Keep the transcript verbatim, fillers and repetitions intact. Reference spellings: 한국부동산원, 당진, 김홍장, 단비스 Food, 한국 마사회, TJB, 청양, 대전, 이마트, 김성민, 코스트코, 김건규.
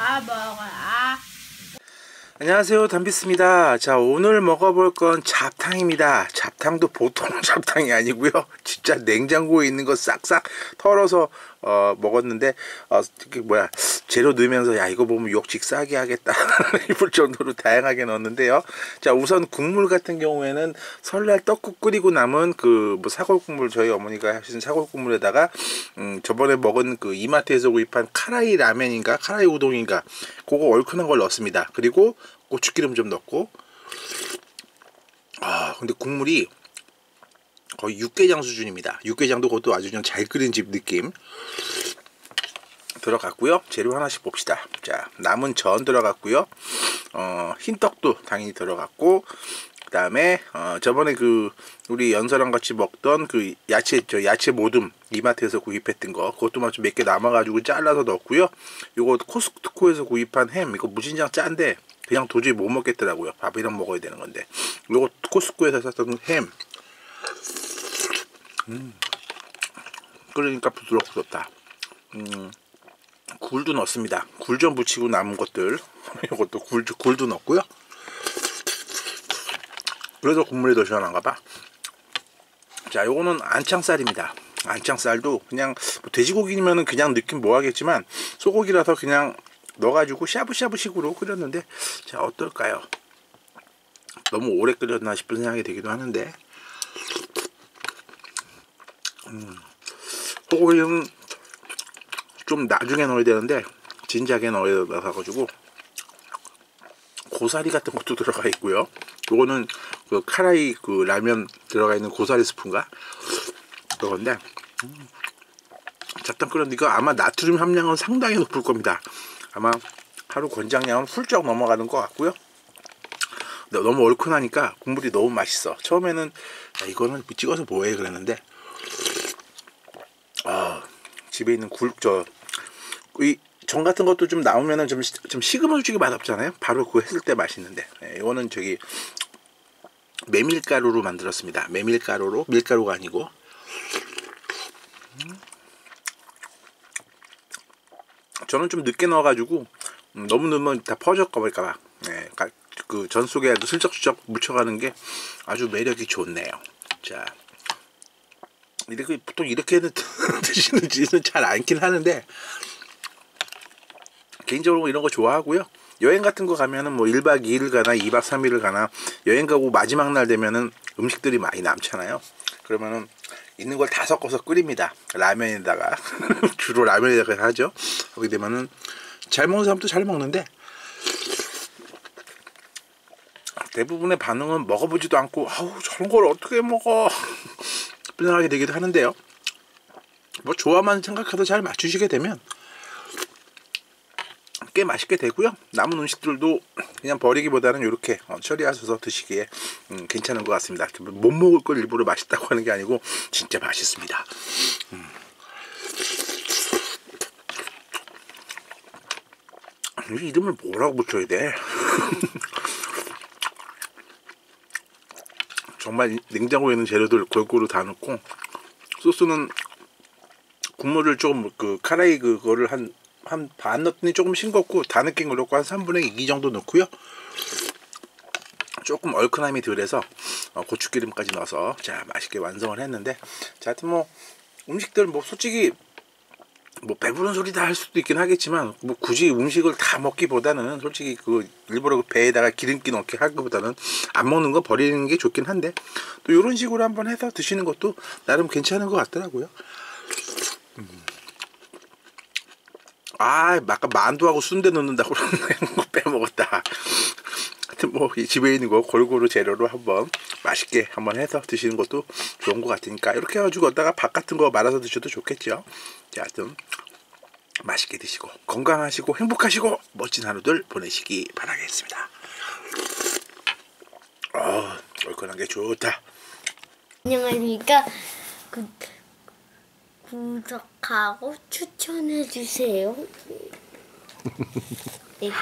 아 먹어. 아. 안녕하세요, 단비스입니다. 자, 오늘 먹어볼 건 잡탕입니다. 잡탕도 보통 잡탕이 아니고요, 진짜 냉장고에 있는 거 싹싹 털어서 어, 먹었는데 어, 뭐야 재료 넣으면서 야 이거 보면 욕식 싸게 하겠다 싶을 정도로 다양하게 넣었는데요. 자, 우선 국물 같은 경우에는 설날 떡국 끓이고 남은 그 뭐 사골국물, 저희 어머니가 하시는 사골국물에다가 음, 저번에 먹은 그 이마트에서 구입한 카라이 라면인가 카라이 우동인가 그거 얼큰한 걸 넣었습니다. 그리고 고추기름 좀 넣고, 아 근데 국물이 거의 육개장 수준입니다. 육개장도 그것도 아주 그냥 잘 끓인 집 느낌 들어갔고요. 재료 하나씩 봅시다. 자, 남은 전 들어갔고요. 어, 흰떡도 당연히 들어갔고, 그 다음에 어, 저번에 그 우리 연서랑 같이 먹던 그 야채, 저 야채 모듬 이마트에서 구입했던 거 그것도 막 좀 몇 개 남아가지고 잘라서 넣었고요. 요거 코스트코에서 구입한 햄, 이거 무진장 짠데 그냥 도저히 못 먹겠더라고요. 밥이랑 먹어야 되는 건데 요거 코스트코에서 샀던 햄, 음, 끓으니까 부드럽다. 음, 굴도 넣었습니다. 굴 좀 부치고 남은 것들 이것도 굴, 굴도 넣었고요. 그래서 국물이 더 시원한가봐. 자, 요거는 안창살입니다. 안창살도 그냥 뭐 돼지고기면은 그냥 느낌 뭐 하겠지만 소고기라서 그냥 넣어가지고 샤브샤브식으로 끓였는데, 자 어떨까요? 너무 오래 끓였나 싶은 생각이 되기도 하는데, 음, 소고기는 좀 나중에 넣어야 되는데 진작에 넣어가지고 고사리 같은 것도 들어가 있고요. 요거는 그 카라이 그 라면 들어가 있는 고사리 스프인가 그건데, 음, 잡탕 끓였으니까 아마 나트륨 함량은 상당히 높을 겁니다. 아마 하루 권장량은 훌쩍 넘어가는 것 같고요. 너무 얼큰하니까 국물이 너무 맛있어. 처음에는 야, 이거는 찍어서 뭐해 그랬는데, 아, 집에 있는 굴, 저, 이 전 같은 것도 좀 나오면은 좀, 좀 식으면 솔직히 맛없잖아요. 바로 그거 했을 때 맛있는데, 예, 이거는 저기 메밀가루로 만들었습니다. 메밀가루로, 밀가루가 아니고. 저는 좀 늦게 넣어가지고 음, 너무 넣으면 다 퍼져버릴까봐, 예, 그 전 속에 슬쩍슬쩍 묻혀가는 게 아주 매력이 좋네요. 자, 이렇게 보통 이렇게는 드시는지는 잘 않긴 하는데 개인적으로 이런 거 좋아하고요. 여행 같은 거 가면은 뭐 일박 이일 가나 이박 삼일을 가나 여행 가고 마지막 날 되면은 음식들이 많이 남잖아요. 그러면은 있는 걸 다 섞어서 끓입니다. 라면에다가 주로 라면에다가 하죠. 거기 되면은 잘 먹는 사람도 잘 먹는데 대부분의 반응은 먹어보지도 않고 아우 저런 걸 어떻게 먹어 생각하게 되기도 하는데요. 뭐 조화만 생각해서 잘 맞추시게 되면 꽤 맛있게 되고요. 남은 음식들도 그냥 버리기보다는 이렇게 처리하셔서 드시기에 음, 괜찮은 것 같습니다. 못 먹을 걸 일부러 맛있다고 하는 게 아니고 진짜 맛있습니다. 음. 이 이름을 뭐라고 붙여야 돼? 정말 냉장고에 있는 재료들 골고루 다 넣고, 소스는 국물을 조금 그 카레이 그거를 한 한 반 넣더니 조금 싱겁고 다 느낀 거 넣고 한 삼분의 이 정도 넣고요. 조금 얼큰함이 덜해서 고추기름까지 넣어서 자 맛있게 완성을 했는데, 자 하여튼 뭐 음식들 뭐 솔직히 뭐 배부른 소리다 할 수도 있긴 하겠지만 뭐 굳이 음식을 다 먹기보다는 솔직히 그 일부러 그 배에다가 기름기 넣기 할 것보다는 안 먹는 거 버리는 게 좋긴 한데, 또 이런 식으로 한번 해서 드시는 것도 나름 괜찮은 것 같더라고요. 음. 아 아까 만두하고 순대 넣는다고 빼먹었다. 하여튼 뭐 집에 있는 거 골고루 재료로 한번 맛있게 한번 해서 드시는 것도 좋은 것 같으니까 이렇게 해가지고 어디다가 밥 같은 거 말아서 드셔도 좋겠죠. 자, 하여튼 맛있게 드시고 건강하시고 행복하시고 멋진 하루들 보내시기 바라겠습니다. 어, 얼큰한 게 좋다. 안녕하십니까. 그, 구독하고 추천해주세요. 내가